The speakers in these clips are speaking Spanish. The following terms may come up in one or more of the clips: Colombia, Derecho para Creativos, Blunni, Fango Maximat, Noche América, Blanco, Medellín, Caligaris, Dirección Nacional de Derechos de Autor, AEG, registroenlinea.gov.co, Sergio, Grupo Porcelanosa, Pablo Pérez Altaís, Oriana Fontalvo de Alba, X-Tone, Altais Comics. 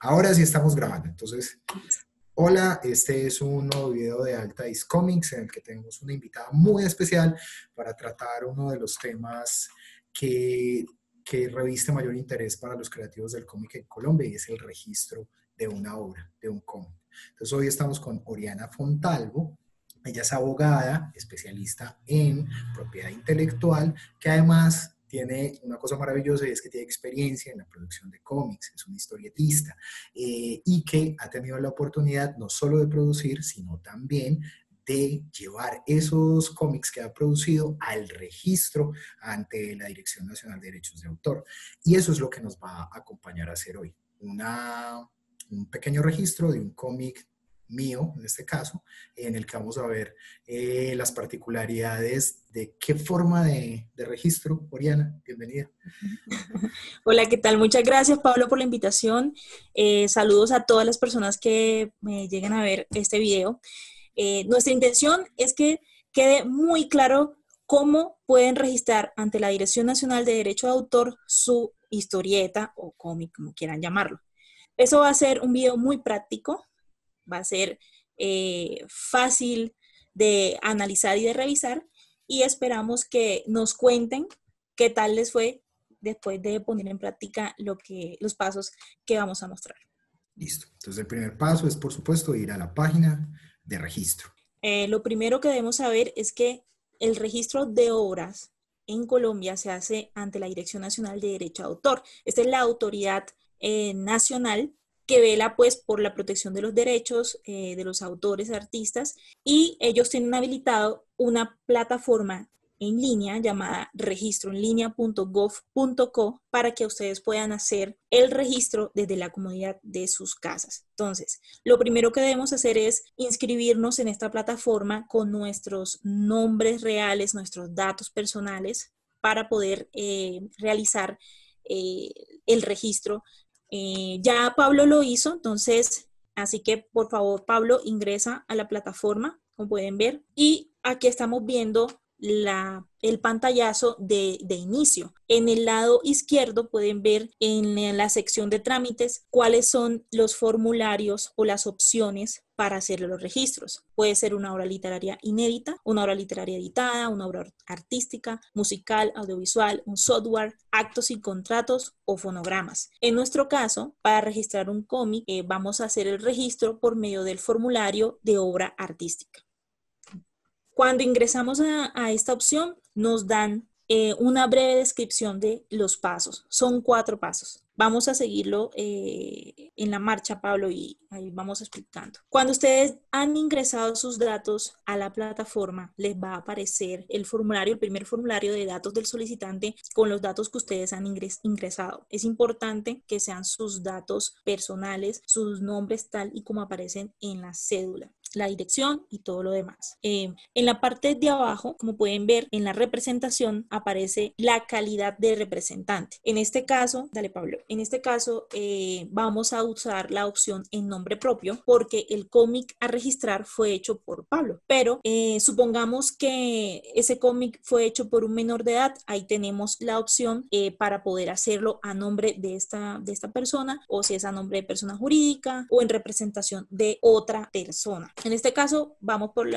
Ahora sí estamos grabando. Entonces, hola, este es un nuevo video de Altais Comics en el que tenemos una invitada muy especial para tratar uno de los temas que reviste mayor interés para los creativos del cómic en Colombia, y es el registro de una obra, de un cómic. Entonces, hoy estamos con Oriana Fontalvo. Ella es abogada, especialista en propiedad intelectual, que además tiene una cosa maravillosa, y es que tiene experiencia en la producción de cómics, es una historietista, y que ha tenido la oportunidad no solo de producir, sino también de llevar esos cómics que ha producido al registro ante la Dirección Nacional de Derechos de Autor. Y eso es lo que nos va a acompañar a hacer hoy. Un pequeño registro de un cómic mío, en este caso, en el que vamos a ver las particularidades de qué forma de registro. Oriana, bienvenida. Hola, ¿qué tal? Muchas gracias, Pablo, por la invitación. Saludos a todas las personas que me lleguen a ver este video. Nuestra intención es que quede muy claro cómo pueden registrar ante la Dirección Nacional de Derecho de Autor su historieta o cómic, como quieran llamarlo. Eso va a ser un video muy práctico. Va a ser fácil de analizar y de revisar, y esperamos que nos cuenten qué tal les fue después de poner en práctica los pasos que vamos a mostrar. Listo. Entonces el primer paso es, por supuesto, ir a la página de registro. Lo primero que debemos saber es que el registro de obras en Colombia se hace ante la Dirección Nacional de Derecho de Autor. Esta es la autoridad nacional que vela pues por la protección de los derechos de los autores, artistas, y ellos tienen habilitado una plataforma en línea llamada registroenlinea.gov.co para que ustedes puedan hacer el registro desde la comodidad de sus casas. Entonces, lo primero que debemos hacer es inscribirnos en esta plataforma con nuestros nombres reales, nuestros datos personales, para poder realizar el registro. Ya Pablo lo hizo, entonces, así que por favor, Pablo, ingresa a la plataforma, como pueden ver, y aquí estamos viendo el pantallazo de inicio. En el lado izquierdo pueden ver en la sección de trámites cuáles son los formularios o las opciones para hacer los registros. Puede ser una obra literaria inédita, una obra literaria editada, una obra artística, musical, audiovisual, un software, actos y contratos o fonogramas. En nuestro caso, para registrar un cómic, vamos a hacer el registro por medio del formulario de obra artística. Cuando ingresamos a esta opción, nos dan una breve descripción de los pasos. Son 4 pasos. Vamos a seguirlo en la marcha, Pablo, y ahí vamos explicando. Cuando ustedes han ingresado sus datos a la plataforma, les va a aparecer el formulario, el primer formulario de datos del solicitante con los datos que ustedes han ingresado. Es importante que sean sus datos personales, sus nombres tal y como aparecen en la cédula, la dirección y todo lo demás. En la parte de abajo, como pueden ver, en la representación aparece la calidad de representante. En este caso, dale Pablo, en este caso vamos a usar la opción en nombre propio porque el cómic a registrar fue hecho por Pablo. Pero supongamos que ese cómic fue hecho por un menor de edad, ahí tenemos la opción para poder hacerlo a nombre de esta persona, o si es a nombre de persona jurídica o en representación de otra persona. En este caso, vamos por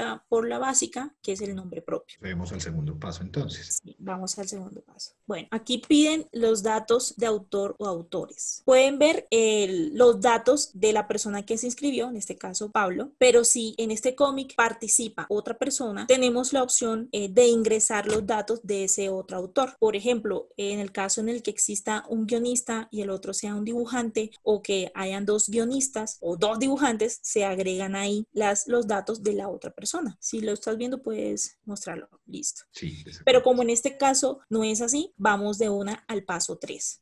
la básica, que es el nombre propio. Vamos al segundo paso, entonces. Sí, vamos al segundo paso. Bueno, aquí piden los datos de autor o autores. Pueden ver los datos de la persona que se inscribió, en este caso Pablo, pero si en este cómic participa otra persona, tenemos la opción de ingresar los datos de ese otro autor. Por ejemplo, en el caso en el que exista un guionista y el otro sea un dibujante, o que hayan 2 guionistas o 2 dibujantes, se agregan ahí los datos de la otra persona. Si lo estás viendo, puedes mostrarlo. Listo. Sí, pero como en este caso no es así, vamos de una al paso 3.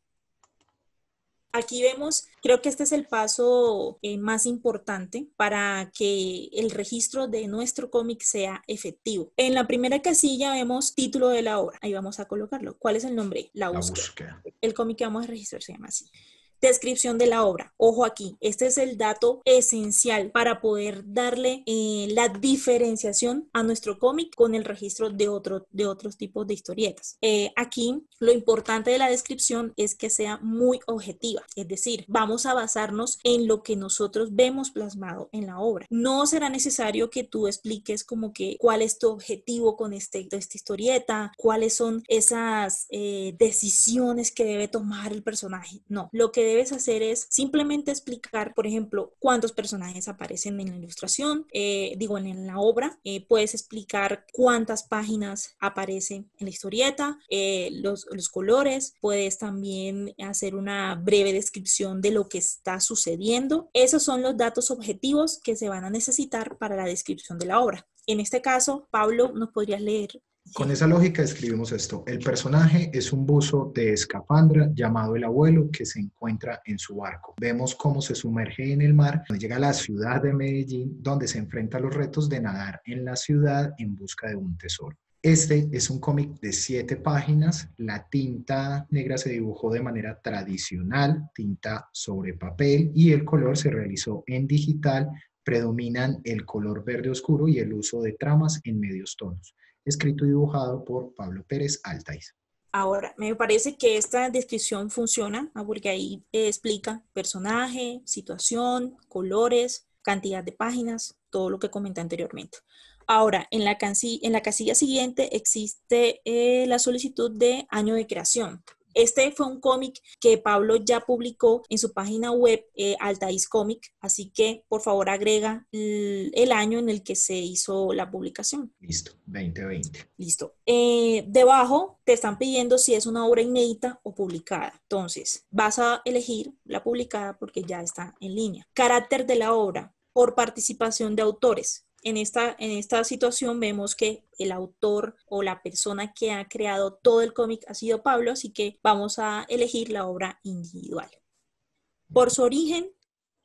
Aquí vemos, creo que este es el paso más importante para que el registro de nuestro cómic sea efectivo. En la primera casilla vemos título de la obra. Ahí vamos a colocarlo. ¿Cuál es el nombre? La búsqueda. El cómic que vamos a registrar se llama así. Descripción de la obra. Ojo aquí, este es el dato esencial para poder darle la diferenciación a nuestro cómic con el registro de otros tipos de historietas. Aquí lo importante de la descripción es que sea muy objetiva, es decir, vamos a basarnos en lo que nosotros vemos plasmado en la obra. No será necesario que tú expliques como que cuál es tu objetivo con esta historieta, cuáles son esas decisiones que debe tomar el personaje. No, lo que debes hacer es simplemente explicar, por ejemplo, cuántos personajes aparecen en la ilustración, en la obra. Puedes explicar cuántas páginas aparecen en la historieta, los colores. Puedes también hacer una breve descripción de lo que está sucediendo. Esos son los datos objetivos que se van a necesitar para la descripción de la obra. En este caso, Pablo, ¿nos podrías leer? Con esa lógica escribimos esto. El personaje es un buzo de escafandra llamado el abuelo que se encuentra en su barco. Vemos cómo se sumerge en el mar, llega a la ciudad de Medellín, donde se enfrenta a los retos de nadar en la ciudad en busca de un tesoro. Este es un cómic de 7 páginas. La tinta negra se dibujó de manera tradicional, tinta sobre papel, y el color se realizó en digital. Predominan el color verde oscuro y el uso de tramas en medios tonos. Escrito y dibujado por Pablo Pérez Altaís. Ahora, me parece que esta descripción funciona, porque ahí explica personaje, situación, colores, cantidad de páginas, todo lo que comenté anteriormente. Ahora, en la casilla siguiente existe la solicitud de año de creación. Este fue un cómic que Pablo ya publicó en su página web, Altais Comics, así que por favor agrega el año en el que se hizo la publicación. Listo, 2020. Listo. Debajo te están pidiendo si es una obra inédita o publicada. Entonces, vas a elegir la publicada porque ya está en línea. Carácter de la obra, por participación de autores. En esta situación vemos que el autor o la persona que ha creado todo el cómic ha sido Pablo, así que vamos a elegir la obra individual. Por su origen,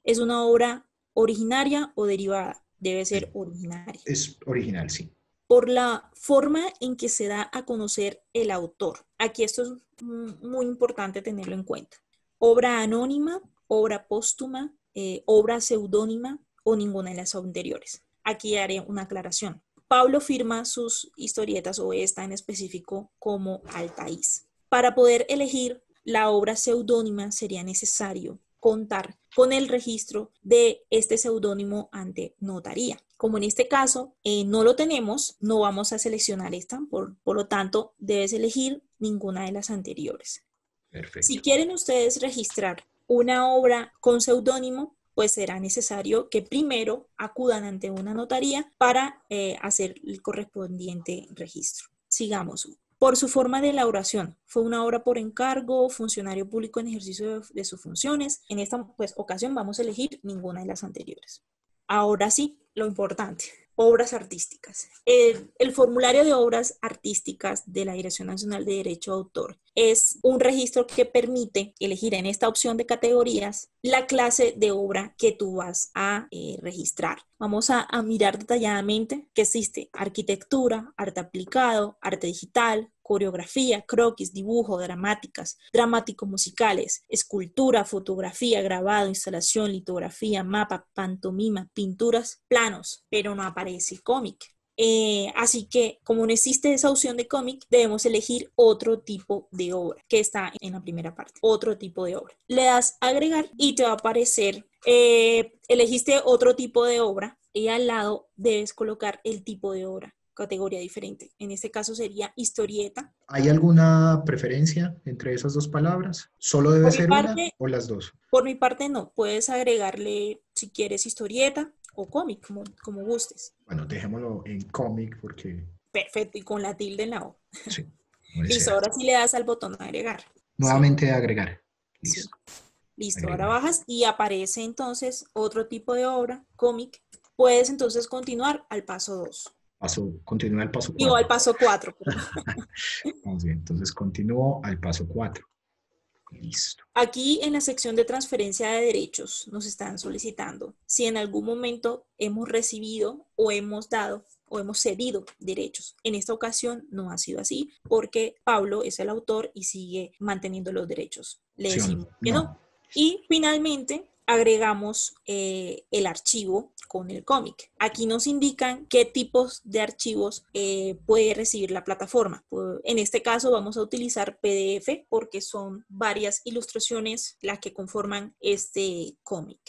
¿es una obra originaria o derivada? Debe ser originaria. Es original, sí. Por la forma en que se da a conocer el autor. Aquí esto es muy importante tenerlo en cuenta. Obra anónima, obra póstuma, obra seudónima o ninguna de las anteriores. Aquí haré una aclaración. Pablo firma sus historietas o esta en específico como Altaís. Para poder elegir la obra seudónima sería necesario contar con el registro de este seudónimo ante notaría. Como en este caso no lo tenemos, no vamos a seleccionar esta, por lo tanto debes elegir ninguna de las anteriores. Perfecto. Si quieren ustedes registrar una obra con seudónimo, pues será necesario que primero acudan ante una notaría para hacer el correspondiente registro. Sigamos. Por su forma de elaboración, fue una obra por encargo, funcionario público en ejercicio de sus funciones. En esta ocasión vamos a elegir ninguna de las anteriores. Ahora sí, lo importante, obras artísticas. El formulario de obras artísticas de la Dirección Nacional de Derecho de Autor es un registro que permite elegir en esta opción de categorías la clase de obra que tú vas a registrar. Vamos a mirar detalladamente que existe arquitectura, arte aplicado, arte digital, coreografía, croquis, dibujo, dramáticas, dramáticos musicales, escultura, fotografía, grabado, instalación, litografía, mapa, pantomima, pinturas, planos, pero no aparece cómic. Así que, como no existe esa opción de cómic, debemos elegir otro tipo de obra, que está en la primera parte, otro tipo de obra. Le das agregar y te va a aparecer, elegiste otro tipo de obra y al lado debes colocar el tipo de obra, categoría diferente. En este caso sería historieta. ¿Hay alguna preferencia entre esas dos palabras? ¿Solo debe ser una o las dos? Por mi parte no, puedes agregarle si quieres historieta o cómic, como gustes. Bueno, dejémoslo en cómic porque... Perfecto, y con la tilde en la O. Sí. Listo, ahora sí le das al botón agregar. Nuevamente sí. Agregar. Listo. Sí. Listo, agregar. Ahora bajas y aparece entonces otro tipo de obra, cómic. Puedes entonces continuar al paso 2. Continúa al paso 4. Digo, al paso 4. Vamos bien, entonces continúo al paso 4. Listo. Aquí en la sección de transferencia de derechos nos están solicitando si en algún momento hemos recibido o hemos dado o hemos cedido derechos. En esta ocasión no ha sido así porque Pablo es el autor y sigue manteniendo los derechos. Le decimos que no. Y finalmente agregamos el archivo con el cómic. Aquí nos indican qué tipos de archivos puede recibir la plataforma. En este caso vamos a utilizar PDF porque son varias ilustraciones las que conforman este cómic.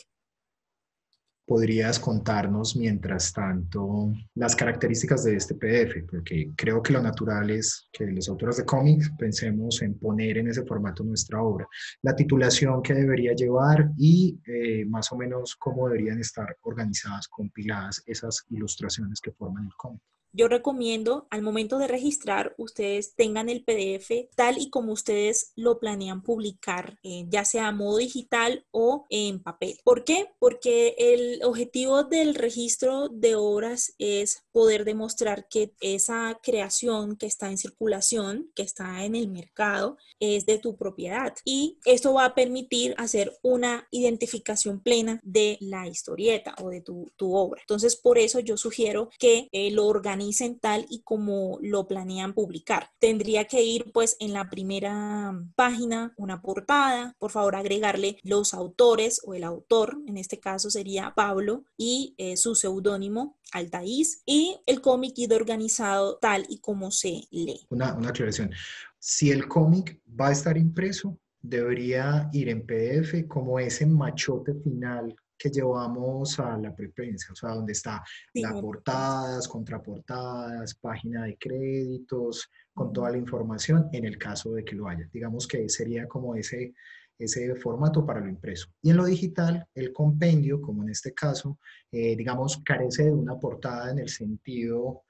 ¿Podrías contarnos, mientras tanto, las características de este PDF? Porque creo que lo natural es que los autores de cómics pensemos en poner en ese formato nuestra obra. La titulación que debería llevar y más o menos cómo deberían estar organizadas, compiladas esas ilustraciones que forman el cómic. Yo recomiendo, al momento de registrar, ustedes tengan el PDF tal y como ustedes lo planean publicar, ya sea a modo digital o en papel. ¿Por qué? Porque el objetivo del registro de obras es poder demostrar que esa creación que está en circulación, que está en el mercado, es de tu propiedad. Y esto va a permitir hacer una identificación plena de la historieta o de tu obra. Entonces, por eso yo sugiero que lo organicen tal y como lo planean publicar. Tendría que ir pues en la primera página una portada, por favor agregarle los autores o el autor, en este caso sería Pablo y su seudónimo Altaís, y el cómic ido organizado tal y como se lee. Una aclaración, si el cómic va a estar impreso, debería ir en PDF como ese machote final que llevamos a la preprensa, o sea, donde está las portadas, contraportadas, página de créditos, con toda la información, en el caso de que lo haya. Digamos que sería como ese formato para lo impreso. Y en lo digital, el compendio, como en este caso, digamos, carece de una portada en el sentido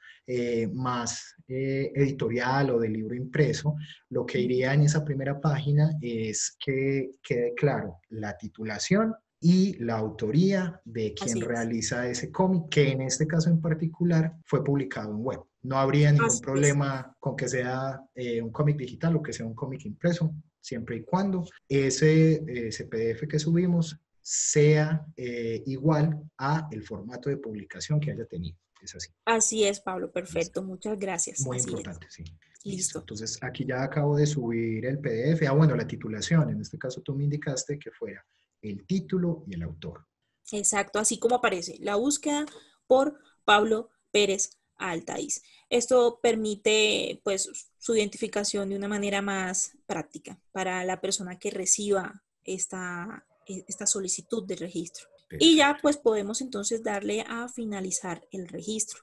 más editorial o de libro impreso. Lo que iría en esa primera página es que quede claro la titulación y la autoría de quien realiza ese cómic, que en este caso en particular fue publicado en web. No habría ningún problema con que sea un cómic digital o que sea un cómic impreso, siempre y cuando ese PDF que subimos sea igual a el formato de publicación que haya tenido. Es así. Así es, Pablo, perfecto, muchas gracias. Muy importante, sí. Listo. Entonces aquí ya acabo de subir el PDF. Ah, bueno, la titulación, en este caso tú me indicaste que fuera el título y el autor. Exacto, así como aparece la búsqueda por Pablo Pérez Altaís. Esto permite pues su identificación de una manera más práctica para la persona que reciba esta solicitud de registro. Perfecto. Y ya pues podemos entonces darle a finalizar el registro.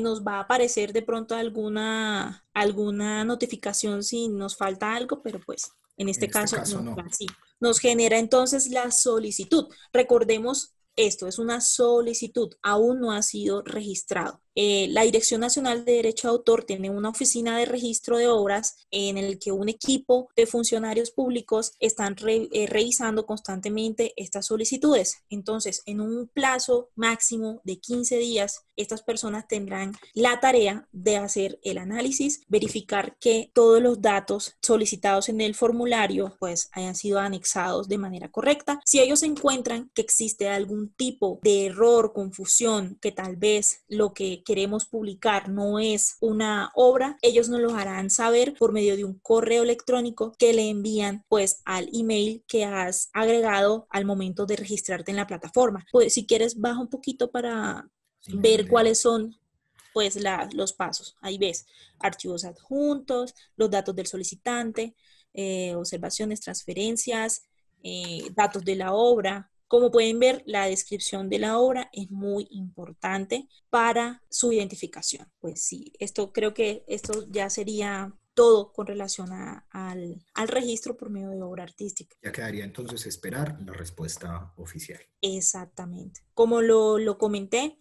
Nos va a aparecer de pronto alguna notificación si nos falta algo, pero pues en este caso no. Así. Nos genera entonces la solicitud. Recordemos, esto es una solicitud, aún no ha sido registrado. La Dirección Nacional de Derecho de Autor tiene una oficina de registro de obras en el que un equipo de funcionarios públicos están revisando constantemente estas solicitudes. Entonces, en un plazo máximo de 15 días, estas personas tendrán la tarea de hacer el análisis, verificar que todos los datos solicitados en el formulario pues hayan sido anexados de manera correcta. Si ellos encuentran que existe algún tipo de error, confusión, que tal vez lo que queremos publicar no es una obra, ellos nos lo harán saber por medio de un correo electrónico que le envían pues al email que has agregado al momento de registrarte en la plataforma. Pues si quieres baja un poquito para ver cuáles son pues los pasos. Ahí ves archivos adjuntos, los datos del solicitante, observaciones, transferencias, datos de la obra. Como pueden ver, la descripción de la obra es muy importante para su identificación. Pues sí, creo que esto ya sería todo con relación al registro por medio de obra artística. Ya quedaría entonces esperar la respuesta oficial. Exactamente. Como lo comenté,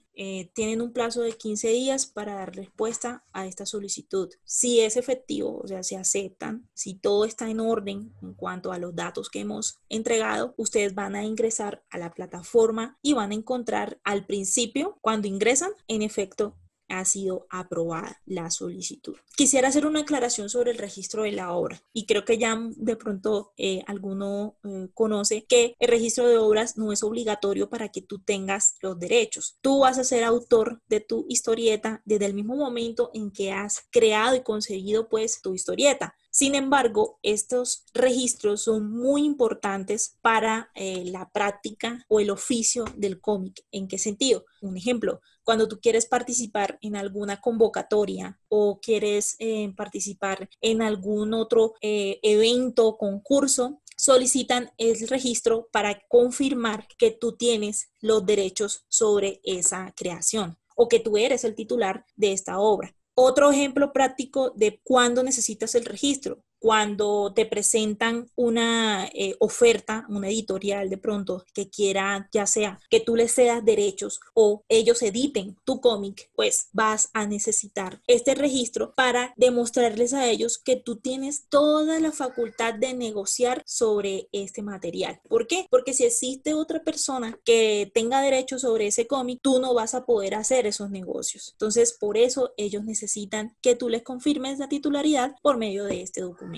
tienen un plazo de 15 días para dar respuesta a esta solicitud. Si es efectivo, o sea, si aceptan, si todo está en orden en cuanto a los datos que hemos entregado, ustedes van a ingresar a la plataforma y van a encontrar al principio, cuando ingresan, en efecto, ha sido aprobada la solicitud. Quisiera hacer una aclaración sobre el registro de la obra y creo que ya de pronto alguno conoce que el registro de obras no es obligatorio para que tú tengas los derechos. Tú vas a ser autor de tu historieta desde el mismo momento en que has creado y conseguido pues tu historieta. Sin embargo, estos registros son muy importantes para la práctica o el oficio del cómic. ¿En qué sentido? Un ejemplo, cuando tú quieres participar en alguna convocatoria o quieres participar en algún otro evento o concurso, solicitan el registro para confirmar que tú tienes los derechos sobre esa creación o que tú eres el titular de esta obra. Otro ejemplo práctico de cuándo necesitas el registro: cuando te presentan una oferta, una editorial de pronto que quiera, ya sea que tú les cedas derechos o ellos editen tu cómic, pues vas a necesitar este registro para demostrarles a ellos que tú tienes toda la facultad de negociar sobre este material. ¿Por qué? Porque si existe otra persona que tenga derechos sobre ese cómic, tú no vas a poder hacer esos negocios. Entonces, por eso ellos necesitan que tú les confirmes la titularidad por medio de este documento.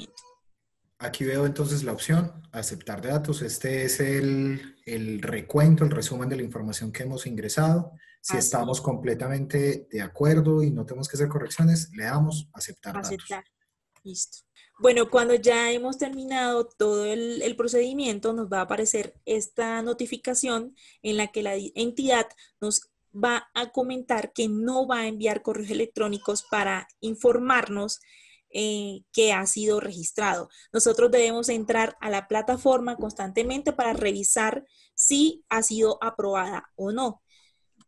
Aquí veo entonces la opción aceptar datos. Este es el recuento, el resumen de la información que hemos ingresado. Si así estamos completamente de acuerdo y no tenemos que hacer correcciones, le damos aceptar datos. Listo. Bueno, cuando ya hemos terminado todo el procedimiento, nos va a aparecer esta notificación en la que la entidad nos va a comentar que no va a enviar correos electrónicos para informarnos que ha sido registrado. Nosotros debemos entrar a la plataforma constantemente para revisar si ha sido aprobada o no.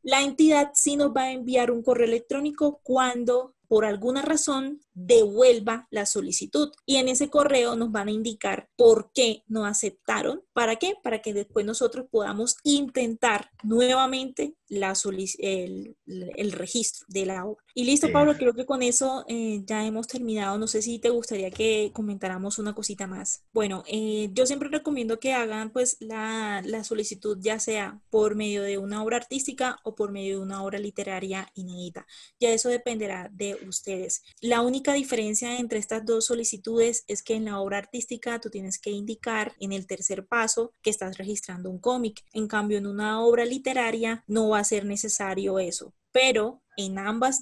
La entidad sí nos va a enviar un correo electrónico cuando por alguna razón devuelva la solicitud, y en ese correo nos van a indicar por qué no aceptaron. ¿Para qué? Para que después nosotros podamos intentar nuevamente el registro de la obra. Y listo, Pablo, creo que con eso ya hemos terminado. No sé si te gustaría que comentáramos una cosita más. Bueno, yo siempre recomiendo que hagan pues la solicitud, ya sea por medio de una obra artística o por medio de una obra literaria inédita. Ya eso dependerá de ustedes. La única diferencia entre estas dos solicitudes es que en la obra artística tú tienes que indicar en el tercer paso que estás registrando un cómic. En cambio, en una obra literaria no va a ser necesario eso. Pero en ambas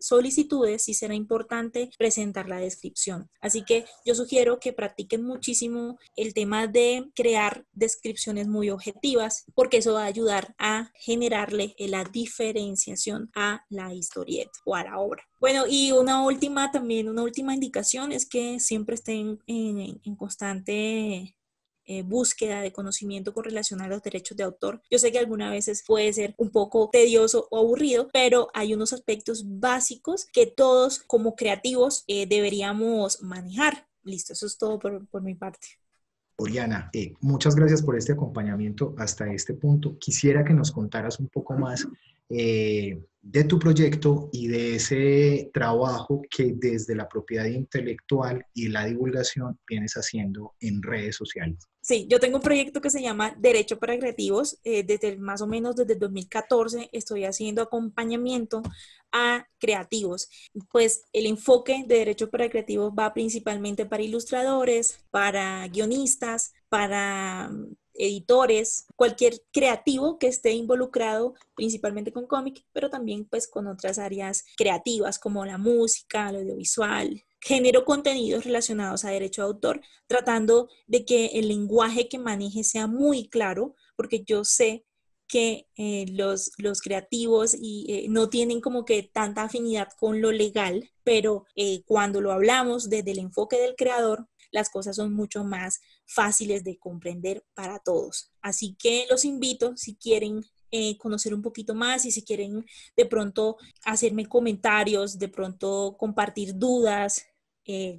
solicitudes sí será importante presentar la descripción. Así que yo sugiero que practiquen muchísimo el tema de crear descripciones muy objetivas, porque eso va a ayudar a generarle la diferenciación a la historieta o a la obra. Bueno, y una última indicación es que siempre estén en constante búsqueda de conocimiento con relación a los derechos de autor. Yo sé que algunas veces puede ser un poco tedioso o aburrido, pero hay unos aspectos básicos que todos como creativos deberíamos manejar. Listo, eso es todo por mi parte. Oriana, muchas gracias por este acompañamiento hasta este punto. Quisiera que nos contaras un poco más de tu proyecto y de ese trabajo que desde la propiedad intelectual y la divulgación vienes haciendo en redes sociales. Sí, yo tengo un proyecto que se llama Derecho para Creativos. Más o menos desde el 2014 estoy haciendo acompañamiento a creativos. Pues el enfoque de Derecho para Creativos va principalmente para ilustradores, para guionistas, para editores, cualquier creativo que esté involucrado principalmente con cómic, pero también pues con otras áreas creativas como la música, el audiovisual. Genero contenidos relacionados a derecho de autor, tratando de que el lenguaje que maneje sea muy claro, porque yo sé que los creativos no tienen como que tanta afinidad con lo legal, pero cuando lo hablamos desde el enfoque del creador, las cosas son mucho más fáciles de comprender para todos. Así que los invito, si quieren conocer un poquito más y si quieren de pronto hacerme comentarios, de pronto compartir dudas,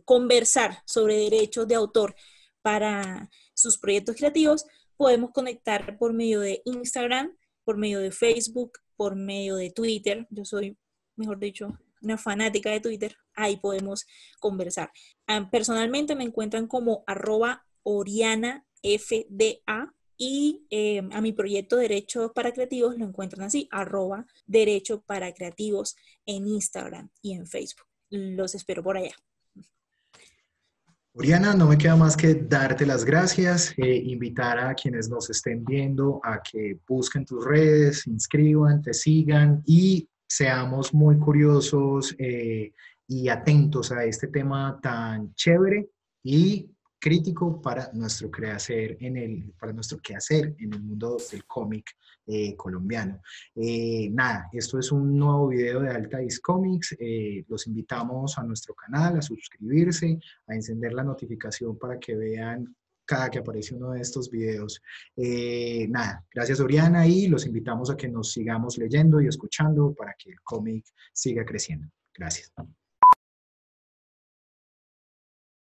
conversar sobre derechos de autor para sus proyectos creativos, podemos conectar por medio de Instagram, por medio de Facebook, por medio de Twitter. Yo soy, mejor dicho, una fanática de Twitter. Ahí podemos conversar. Personalmente me encuentran como @OrianaFDA y a mi proyecto Derecho para Creativos lo encuentran así, @Derecho para Creativos en Instagram y en Facebook. Los espero por allá. Oriana, no me queda más que darte las gracias, invitar a quienes nos estén viendo a que busquen tus redes, se inscriban, te sigan y seamos muy curiosos y atentos a este tema tan chévere y crítico para nuestro quehacer en el, mundo del cómic colombiano. Nada, esto es un nuevo video de Altais Comics. Los invitamos a nuestro canal, a suscribirse, a encender la notificación para que vean cada que aparece uno de estos videos. Nada, gracias Oriana, y los invitamos a que nos sigamos leyendo y escuchando para que el cómic siga creciendo. Gracias.